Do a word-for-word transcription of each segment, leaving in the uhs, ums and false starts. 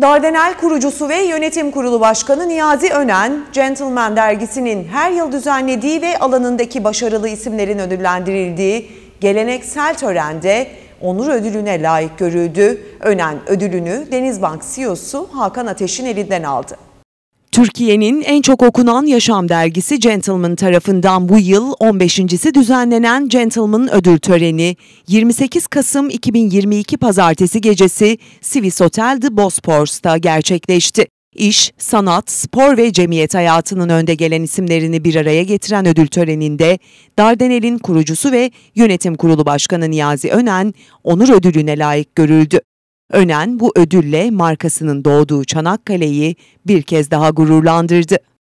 Dardanel kurucusu ve yönetim kurulu başkanı Niyazi Önen, Gentleman dergisinin her yıl düzenlediği ve alanındaki başarılı isimlerin ödüllendirildiği geleneksel törende onur ödülüne layık görüldü. Önen ödülünü Denizbank C E O'su Hakan Ateş'in elinden aldı. Türkiye'nin en çok okunan Yaşam Dergisi Gentleman tarafından bu yıl on beşincisi düzenlenen Gentleman Ödül Töreni yirmi sekiz Kasım iki bin yirmi iki Pazartesi gecesi Swiss Hotel de Bospors'ta gerçekleşti. İş, sanat, spor ve cemiyet hayatının önde gelen isimlerini bir araya getiren ödül töreninde Dardanel'in kurucusu ve yönetim kurulu başkanı Niyazi Önen onur ödülüne layık görüldü. Önen bu ödülle markasının doğduğu Çanakkale'yi bir kez daha gururlandırdı.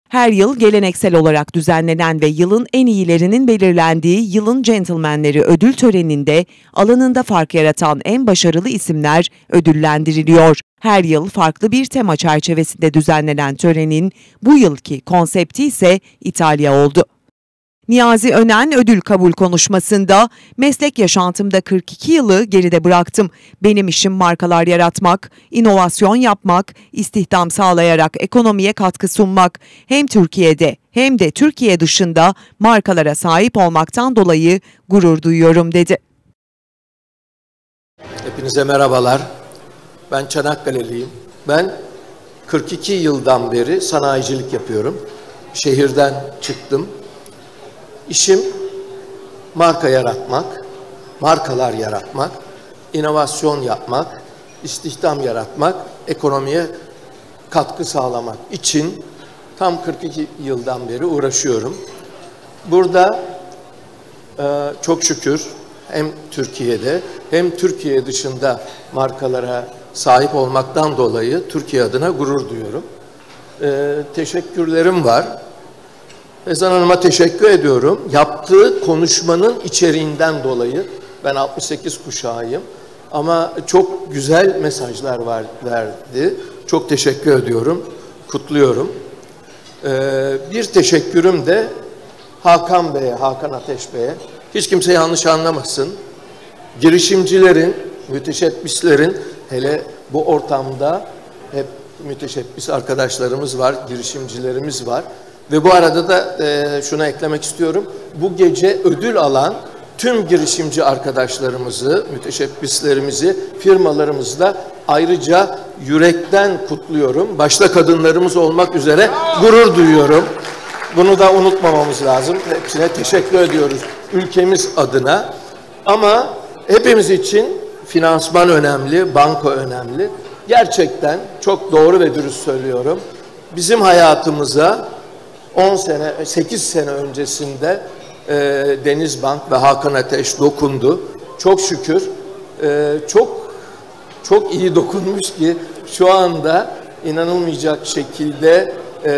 Her yıl geleneksel olarak düzenlenen ve yılın en iyilerinin belirlendiği Yılın Gentlemanleri ödül töreninde alanında fark yaratan en başarılı isimler ödüllendiriliyor. Her yıl farklı bir tema çerçevesinde düzenlenen törenin bu yılki konsepti ise İtalya oldu. Niyazi Önen ödül kabul konuşmasında meslek yaşantımda kırk iki yılı geride bıraktım. Benim işim markalar yaratmak, inovasyon yapmak, istihdam sağlayarak ekonomiye katkı sunmak. Hem Türkiye'de hem de Türkiye dışında markalara sahip olmaktan dolayı gurur duyuyorum dedi. Hepinize merhabalar. Ben Çanakkale'liyim. Ben kırk iki yıldan beri sanayicilik yapıyorum. Şehirden çıktım. İşim marka yaratmak, markalar yaratmak, inovasyon yapmak, istihdam yaratmak, ekonomiye katkı sağlamak için tam kırk iki yıldan beri uğraşıyorum. Burada çok şükür hem Türkiye'de hem Türkiye dışında markalara sahip olmaktan dolayı Türkiye adına gurur duyuyorum. Teşekkürlerim var. Ezan Hanım'a teşekkür ediyorum. Yaptığı konuşmanın içeriğinden dolayı ben altmış sekiz kuşağıyım ama çok güzel mesajlar var, verdi. Çok teşekkür ediyorum. Kutluyorum. Ee, bir teşekkürüm de Hakan Bey'e, Hakan Ateş Bey'e. Hiç kimse yanlış anlamasın. Girişimcilerin, müteşebbislerin hele bu ortamda hep müteşebbis arkadaşlarımız var, girişimcilerimiz var. Ve bu arada da e, şuna eklemek istiyorum. Bu gece ödül alan tüm girişimci arkadaşlarımızı, müteşebbislerimizi, firmalarımızla ayrıca yürekten kutluyorum. Başta kadınlarımız olmak üzere gurur duyuyorum. Bunu da unutmamamız lazım. Hepsine teşekkür ediyoruz ülkemiz adına. Ama hepimiz için finansman önemli, banka önemli. Gerçekten çok doğru ve dürüst söylüyorum. Bizim hayatımıza on sene, sekiz sene öncesinde e, Denizbank ve Hakan Ateş dokundu. Çok şükür e, çok çok iyi dokunmuş ki şu anda inanılmayacak şekilde e,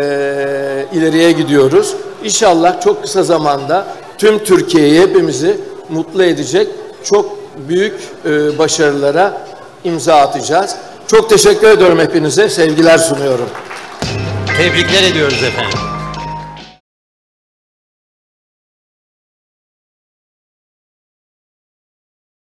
ileriye gidiyoruz. İnşallah çok kısa zamanda tüm Türkiye'yi, hepimizi mutlu edecek çok büyük e, başarılara imza atacağız. Çok teşekkür ediyorum hepinize. Sevgiler sunuyorum. Tebrikler ediyoruz efendim.